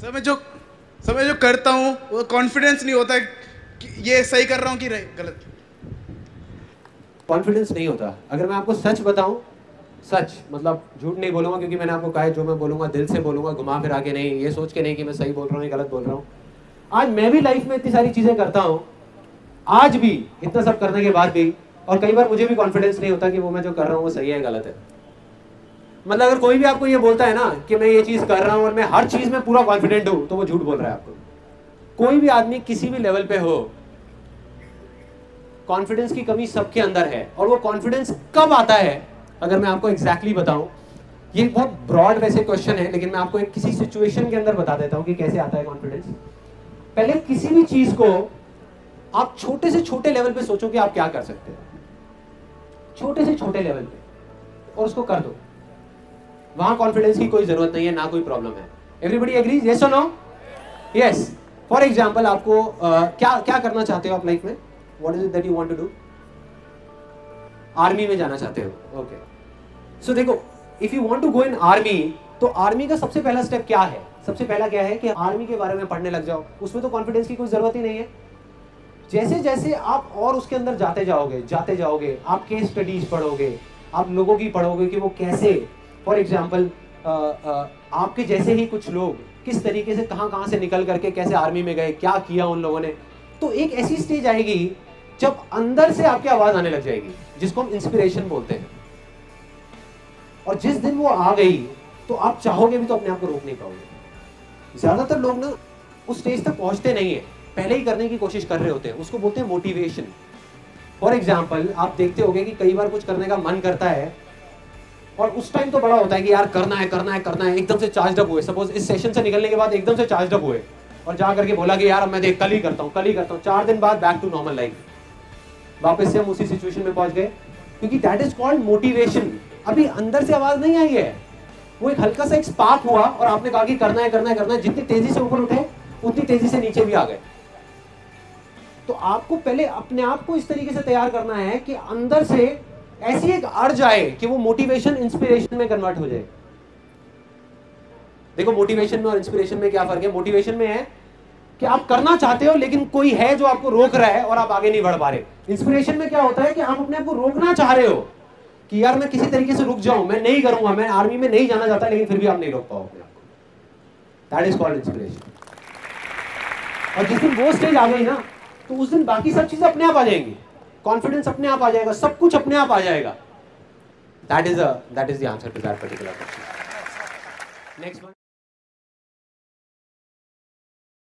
Sir मैं जो करता हूँ वो कॉन्फिडेंस नहीं होता कि ये सही कर रहा हूँ कि गलत। कॉन्फिडेंस नहीं होता। अगर मैं आपको सच बताऊँ, सच मतलब झूठ नहीं बोलूँगा, क्योंकि मैंने आपको कहा है जो मैं बोलूँगा दिल से बोलूँगा, घुमा फिरा के नहीं, ये सोच के नहीं कि मैं सही बोल रहा हूँ या गलत बोल रहा हूँ। आज मैं भी लाइफ में इतनी सारी चीज़ें करता हूँ, आज भी इतना सब करने के बाद भी, और कई बार मुझे भी कॉन्फिडेंस नहीं होता कि वो मैं जो कर रहा हूँ वो सही है गलत है। मतलब अगर कोई भी आपको ये बोलता है ना कि मैं ये चीज़ कर रहा हूँ और मैं हर चीज़ में पूरा कॉन्फिडेंट हूँ, तो वो झूठ बोल रहा है आपको। कोई भी आदमी किसी भी लेवल पे हो, कॉन्फिडेंस की कमी सबके अंदर है। और वो कॉन्फिडेंस कब आता है अगर मैं आपको एग्जैक्टली बताऊँ, ये बहुत ब्रॉड वैसे क्वेश्चन है, लेकिन मैं आपको एक किसी सिचुएशन के अंदर बता देता हूँ कि कैसे आता है कॉन्फिडेंस। पहले किसी भी चीज़ को आप छोटे से छोटे लेवल पे सोचो कि आप क्या कर सकते हैं, छोटे से छोटे लेवल पे, और उसको कर दो। वहां कॉन्फिडेंस की कोई जरूरत नहीं है, ना कोई प्रॉब्लम है। एवरीबॉडी एग्रीज, यस और नो? यस। फॉर एग्जांपल आपको क्या करना चाहते हो आप लाइफ में? What is it that you want to do? Army में जाना चाहते हो, ओके। सो देखो, if you want to go in army, तो आर्मी का सबसे पहला स्टेप क्या है? सबसे पहला क्या है कि आर्मी के बारे में पढ़ने लग जाओ। उसमें तो कॉन्फिडेंस की कोई जरूरत ही नहीं है। जैसे जैसे आप और उसके अंदर जाते जाओगे, आप केस स्टडीज पढ़ोगे, आप लोगों की पढ़ोगे कि वो कैसे, फॉर एग्जांपल आपके जैसे ही कुछ लोग किस तरीके से कहाँ से निकल करके कैसे आर्मी में गए, क्या किया उन लोगों ने, तो एक ऐसी स्टेज आएगी जब अंदर से आपकी आवाज़ आने लग जाएगी, जिसको हम इंस्पिरेशन बोलते हैं। और जिस दिन वो आ गई तो आप चाहोगे भी तो अपने आप को रोक नहीं पाओगे। ज़्यादातर लोग ना उस स्टेज तक पहुँचते नहीं है, पहले ही करने की कोशिश कर रहे होते हैं, उसको बोलते हैं मोटिवेशन। फॉर एग्जाम्पल आप देखते होंगे कि कई बार कुछ करने का मन करता है और उस टाइम तो बड़ा होता है कि यार करना है, एकदम से चार्ज अप हुए। सपोज इस सेशन से निकलने के बाद एकदम से चार्ज अप हुए और जा करके बोला कि यार मैं देख कल ही करता हूँ। 4 दिन बाद बैक टू नॉर्मल लाइफ, वापस से हम उसी सिचुएशन में पहुंच गए, क्योंकि दैट इज कॉल्ड मोटिवेशन। अभी अंदर से आवाज नहीं आई है, वो एक हल्का सा एक स्पार्क हुआ और आपने कहा कि करना है। जितनी तेजी से ऊपर उठे उतनी तेजी से नीचे भी आ गए। तो आपको पहले अपने आप को इस तरीके से तैयार करना है कि अंदर से ऐसी एक अर्ज आए कि वो मोटिवेशन इंस्पिरेशन में कन्वर्ट हो जाए। देखो, मोटिवेशन में और इंस्पिरेशन में क्या फर्क है? मोटिवेशन में है कि आप करना चाहते हो लेकिन कोई है जो आपको रोक रहा है और आप आगे नहीं बढ़ पा रहे। इंस्पिरेशन में क्या होता है कि आप अपने आप को रोकना चाह रहे हो कि यार मैं किसी तरीके से रुक जाऊं, मैं नहीं करूंगा, मैं आर्मी में नहीं जाना चाहता, लेकिन फिर भी आप नहीं रोक पाओगे आपको। That is called inspiration. और जिस दिन वो स्टेज आ गई ना, तो उस दिन बाकी सब चीजें अपने आप आ जाएंगी, कॉन्फिडेंस अपने आप आ जाएगा, सब कुछ अपने आप आ जाएगा। That is the answer to that particular question. Next